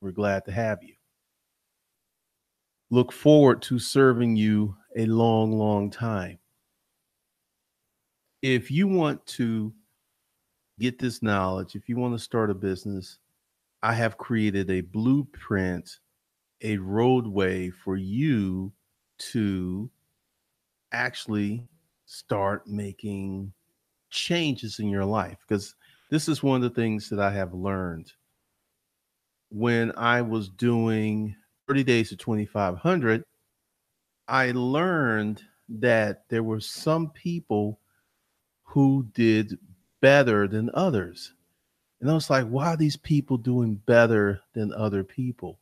We're glad to have you. Look forward to serving you a long, long time. If you want to get this knowledge, if you want to start a business, I have created a blueprint, a roadway for you to actually start making changes in your life. Because this is one of the things that I have learned. When I was doing 30 days to 2500, I learned that there were some people who did better than others. And I was like, why are these people doing better than other people?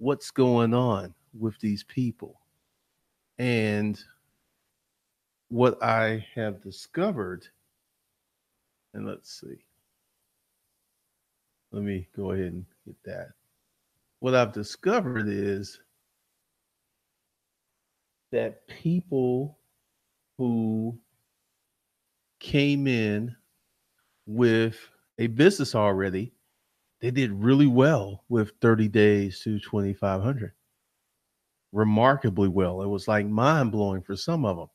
What's going on with these people? And what I have discovered, and let's see, let me go ahead and get that. What I've discovered is that people who came in with a business already, they did really well with 30 days to 2,500. Remarkably well. It was like mind blowing for some of them.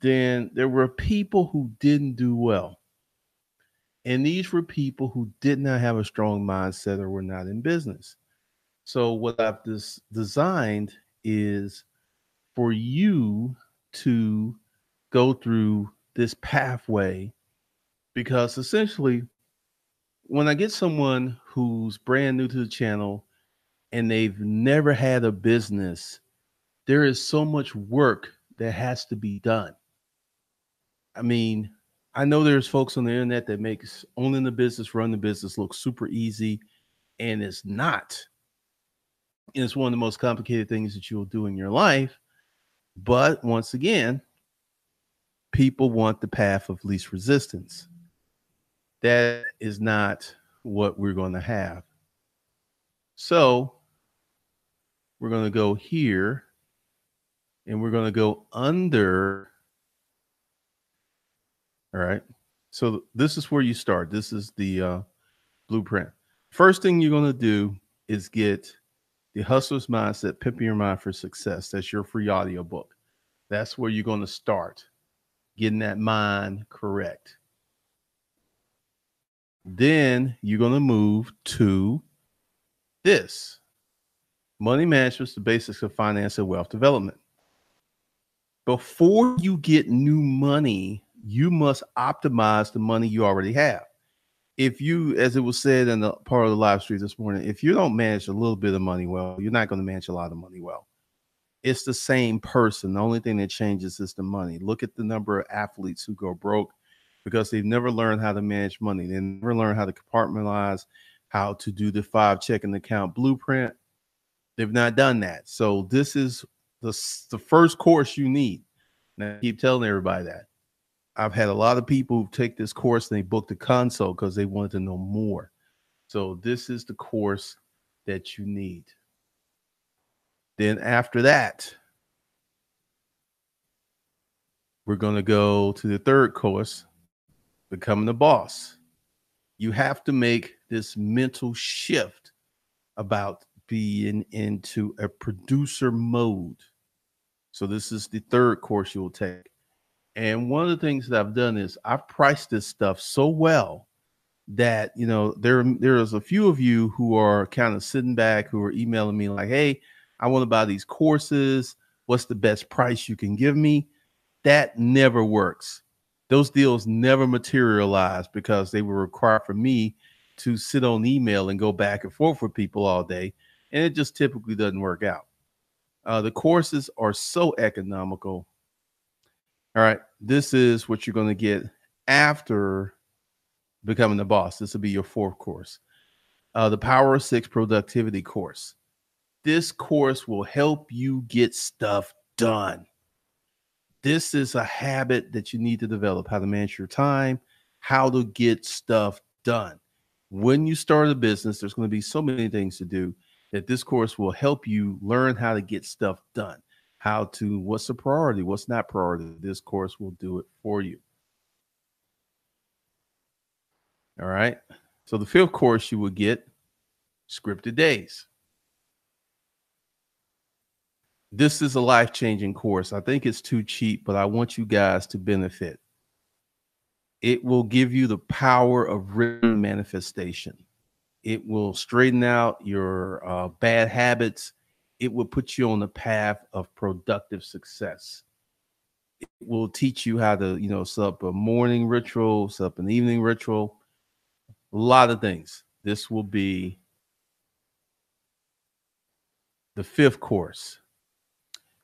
Then there were people who didn't do well. And these were people who did not have a strong mindset or were not in business. So what I've designed is for you to go through this pathway, because essentially when I get someone who's brand new to the channel and they've never had a business, there is so much work that has to be done. I mean, I know there's folks on the internet that makes owning the business, run the business look super easy, and it's not. And it's one of the most complicated things that you'll do in your life. But once again, people want the path of least resistance. That is not what we're going to have. So we're going to go here and we're going to go under. All right. So this is where you start. This is the blueprint. First thing you're going to do is get the Hustler's Mindset, Pimping Your Mind for Success. That's your free audiobook. That's where you're going to start getting that mind correct. Then you're going to move to this. Money Management, the Basics of Finance and Wealth Development. Before you get new money, you must optimize the money you already have. If you, as it was said in the part of the live stream this morning, if you don't manage a little bit of money well, you're not going to manage a lot of money well. It's the same person. The only thing that changes is the money. Look at the number of athletes who go broke because they've never learned how to manage money. They never learned how to compartmentalize, how to do the 5 checking account blueprint. They've not done that. So this is the first course you need. And I keep telling everybody that. I've had a lot of people who take this course and they booked a consult because they wanted to know more. So this is the course that you need. Then after that, we're going to go to the third course, Becoming a Boss. You have to make this mental shift about being into a producer mode. So this is the third course you will take. And one of the things that I've done is I've priced this stuff so well that, you know, there is a few of you who are kind of sitting back, who are emailing me like, hey, I want to buy these courses. What's the best price you can give me? That never works. Those deals never materialize because they were required for me to sit on email and go back and forth with people all day. And it just typically doesn't work out. The courses are so economical. All right, this is what you're going to get after Becoming the Boss. This will be your fourth course. The Power of Six Productivity course. This course will help you get stuff done. This is a habit that you need to develop, how to manage your time, how to get stuff done. When you start a business, there's going to be so many things to do that this course will help you learn how to get stuff done. How to, what's a priority, what's not priority. This course will do it for you. All right. So the fifth course you will get, Scripted Days. This is a life-changing course. I think it's too cheap, but I want you guys to benefit. It will give you the power of written manifestation. It will straighten out your bad habits. It will put you on the path of productive success. It will teach you how to, you know, set up a morning ritual, set up an evening ritual, a lot of things. This will be the fifth course.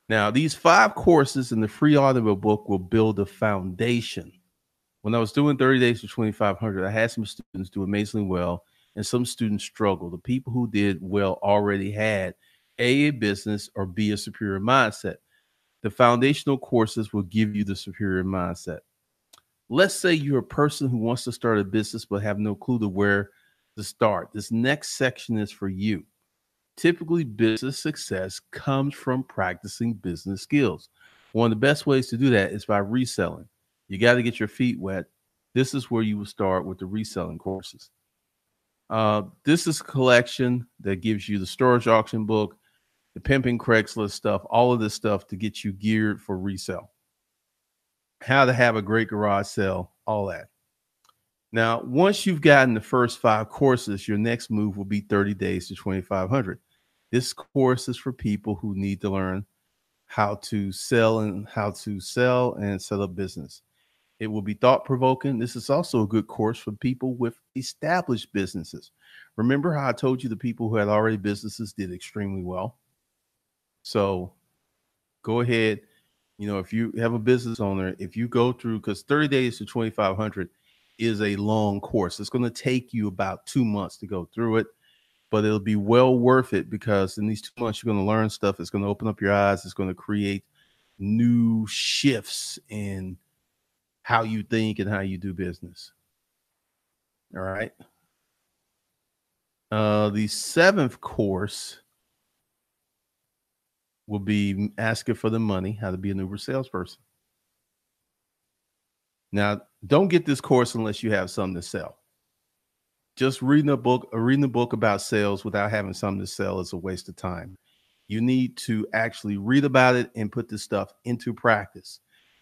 Now, these 5 courses in the free audio book will build a foundation. When I was doing 30 days to 2,500, I had some students do amazingly well, and some students struggle. The people who did well already had A business, or B, a superior mindset. The foundational courses will give you the superior mindset. Let's say you're a person who wants to start a business but have no clue to where to start. This next section is for you. Typically, business success comes from practicing business skills. One of the best ways to do that is by reselling. You got to get your feet wet. This is where you will start with the reselling courses. This is a collection that gives you the storage auction book, the pimping Craigslist stuff, all of this stuff to get you geared for resale. How to have a great garage sale, all that. Now, once you've gotten the first 5 courses, your next move will be 30 days to 2500. This course is for people who need to learn how to sell and set up business. It will be thought-provoking. This is also a good course for people with established businesses. Remember how I told you the people who had already businesses did extremely well? So go ahead. You know, if you have a business owner, if you go through, because 30 days to 2500 is a long course. It's going to take you about 2 months to go through it, but it'll be well worth it because in these 2 months, you're going to learn stuff. It's going to open up your eyes. It's going to create new shifts in how you think and how you do business. All right. The 7th course will be Asking for the Money, How to Be an Uber Salesperson. Now, don't get this course unless you have something to sell. Just reading a book about sales without having something to sell is a waste of time. You need to actually read about it and put this stuff into practice.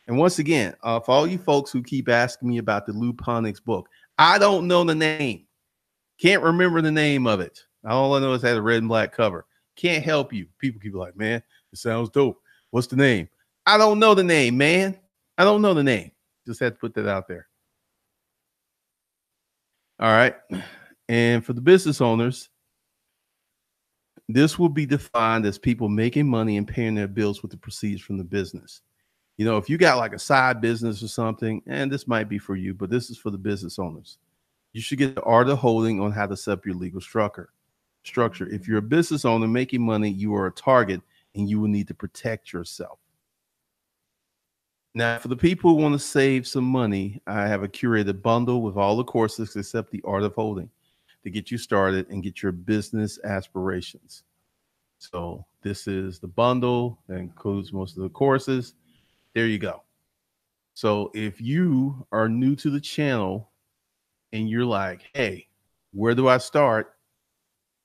And once again, for all you folks who keep asking me about the Lou Ponix book, I don't know the name. Can't remember the name of it. All I know is it had a red and black cover. Can't help you. People keep like, man, it sounds dope. What's the name? I don't know the name, man. I don't know the name. Just had to put that out there. All right. And for the business owners, this will be defined as people making money and paying their bills with the proceeds from the business. You know, if you got like a side business or something, and this might be for you, but this is for the business owners. You should get the Art of Holding on how to set up your legal structure. If you're a business owner making money, you are a target and you will need to protect yourself. Now, for the people who want to save some money, I have a curated bundle with all the courses except the Art of Holding to get you started and get your business aspirations. So this is the bundle that includes most of the courses. There you go. So if you are new to the channel and you're like, hey, where do I start?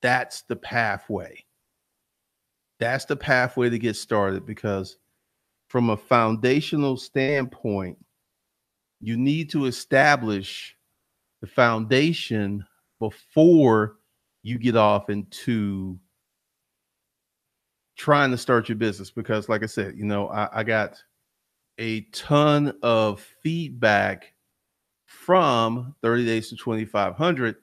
That's the pathway. That's the pathway to get started, because from a foundational standpoint, you need to establish the foundation before you get off into trying to start your business. Because like I said, you know, I got a ton of feedback from 30 days to 2500.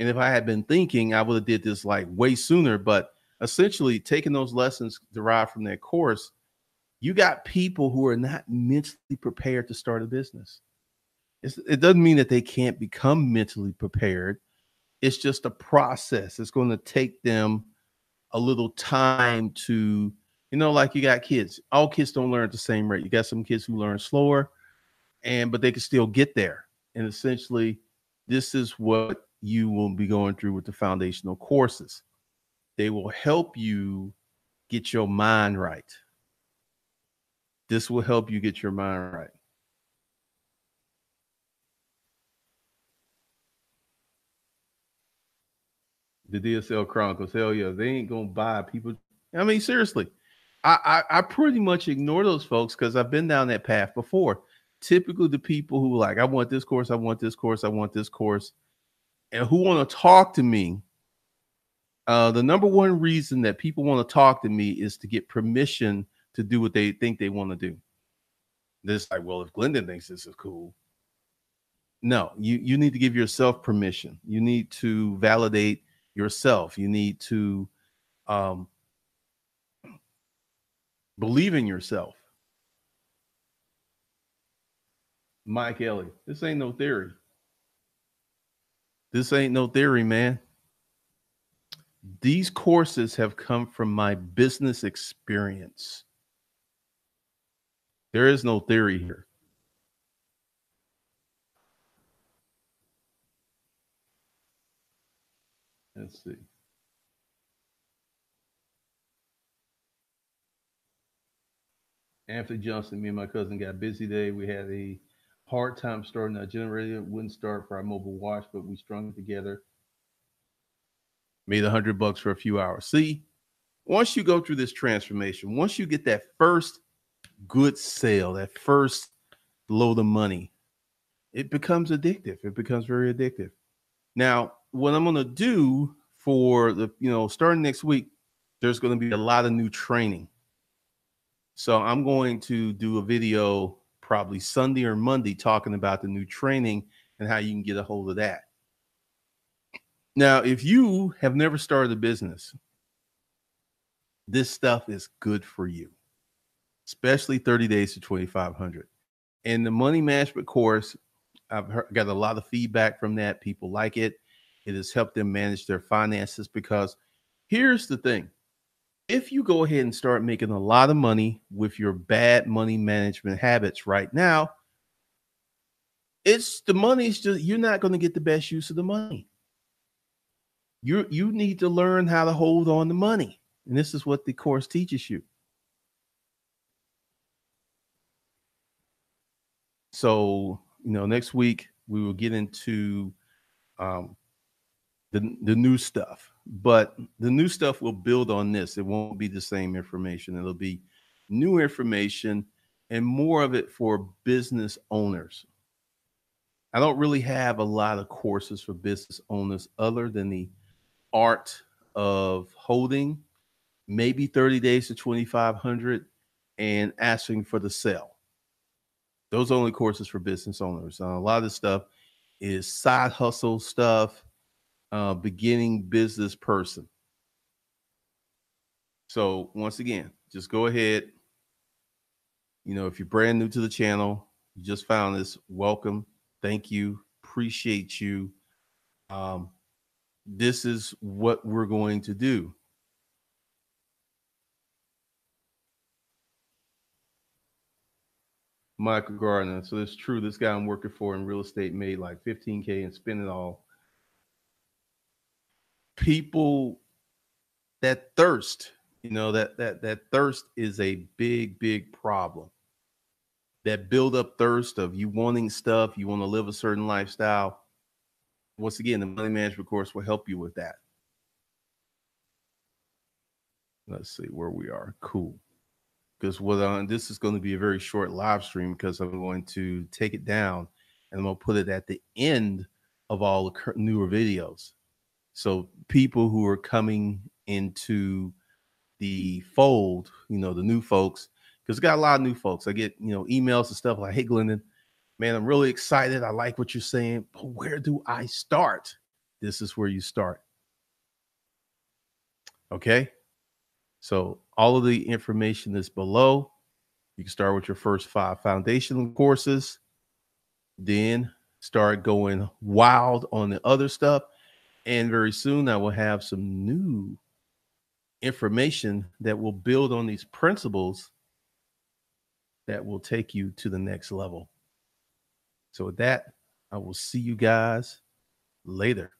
And if I had been thinking, I would have did this like way sooner, but essentially taking those lessons derived from that course, you got people who are not mentally prepared to start a business. It doesn't mean that they can't become mentally prepared. It's just a process. It's going to take them a little time to, you know, like you got kids. All kids don't learn at the same rate. You got some kids who learn slower, but they can still get there. And essentially, this is what you will be going through with the foundational courses. They will help you get your mind right. This will help you get your mind right. The DSL Chronicles, hell yeah, they ain't gonna buy people. I mean, seriously, I pretty much ignore those folks because I've been down that path before. Typically, the people who like, I want this course, I want this course, I want this course, and who want to talk to me. The number one reason that people want to talk to me is to get permission to do what they think they want to do. This, like, well, if Glendon thinks this is cool. No, you need to give yourself permission. You need to validate yourself. You need to believe in yourself. Mike Ellie, this ain't no theory. This ain't no theory, man. These courses have come from my business experience. There is no theory here. Let's see. Anthony Johnson, me and my cousin got busy today. We had a hard time starting our generator. It wouldn't start for our mobile watch, but we strung it together. Made $100 for a few hours. See, once you go through this transformation, once you get that first good sale, that first load of money, it becomes addictive. It becomes very addictive. Now, what I'm going to do for the, starting next week, there's going to be a lot of new training. So I'm going to do a video probably Sunday or Monday talking about the new training and how you can get a hold of that. Now, if you have never started a business, this stuff is good for you, especially 30 days to 2500. And the money management course, got a lot of feedback from that. People like it. It has helped them manage their finances, because here's the thing. If you go ahead and start making a lot of money with your bad money management habits right now, it's the money's just, you're not going to get the best use of the money. You need to learn how to hold on to money. And this is what the course teaches you. So, next week we will get into the new stuff. But the new stuff will build on this. It won't be the same information. It'll be new information and more of it for business owners. I don't really have a lot of courses for business owners other than the Art of Holding, maybe 30 Days to 2500, and Asking for the Sale. Those are only courses for business owners. A lot of this stuff is side hustle stuff. Beginning business person. So once again, just go ahead. If you're brand new to the channel, you just found this, welcome. Thank you. Appreciate you. This is what we're going to do. Michael Gardner. So it's true. This guy I'm working for in real estate made like $15K and spent it all. People, that thirst, that thirst is a big problem. That build up thirst of you wanting stuff, you want to live a certain lifestyle. Once again, the money management course will help you with that. Let's see where we are. Cool. Because this is going to be a very short live stream, because I'm going to take it down and I'm going to put it at the end of all the newer videos. So people who are coming into the fold, the new folks, because got a lot of new folks. I get, emails and stuff like, hey, Glendon, man, I'm really excited. I like what you're saying, but where do I start? This is where you start. Okay. So all of the information is below. You can start with your first 5 foundational courses, then start going wild on the other stuff. And very soon I will have some new information that will build on these principles that will take you to the next level. So with that, I will see you guys later.